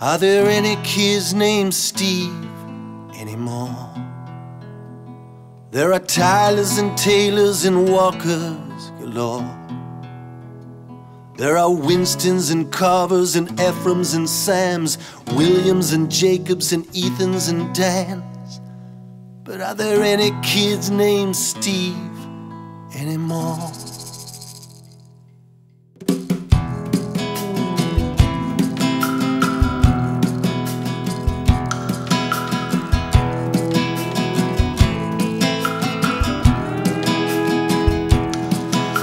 Are there any kids named Steve anymore? There are Tylers and Taylors and Walkers galore. There are Winstons and Carvers and Ephraims and Sams, Williams and Jacobs and Ethans and Dans. But are there any kids named Steve anymore?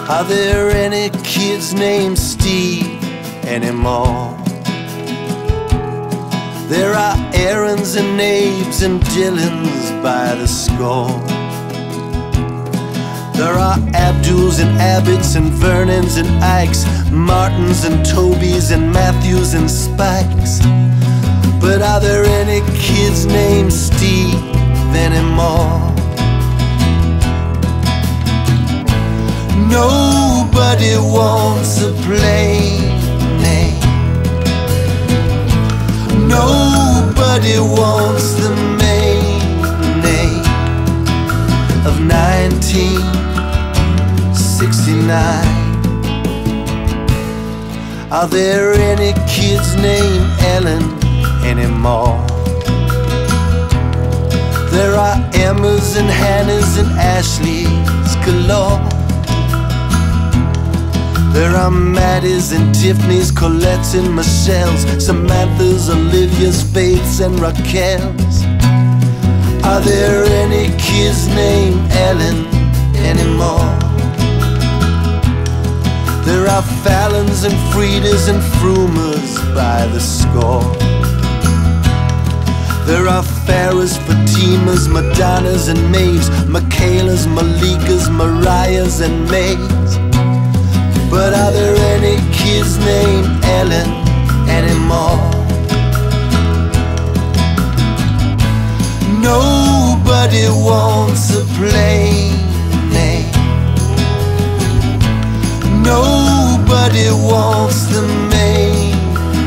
Are there any kids named Steve anymore? There are Aarons and Nabes and Dylans by the score. There are Abduls and Abbotts and Vernons and Ikes, Martins and Tobys and Matthews and Spikes. But are there any kids named Steve anymore? Nobody wants a plain name. Nobody wants the main name of 1969. Are there any kids named Ellen anymore? There are Emmas and Hannahs and Ashleys galore. There are Maddies and Tiffany's, Colettes and Michelle's, Samantha's, Olivia's, Faith's and Raquel's. Are there any kids named Ellen anymore? There are Fallons and Friedas and Froomas by the score. There are Farrahs, Fatimas, Madonnas and Maves, Michaelas, Malikas, Mariahs and Mays. But are there any kids named Ellen anymore? Nobody wants a plain name. Nobody wants the main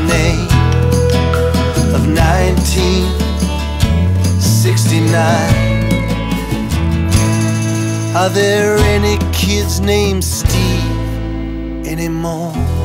name of 1969. Are there any kids named Steve anymore?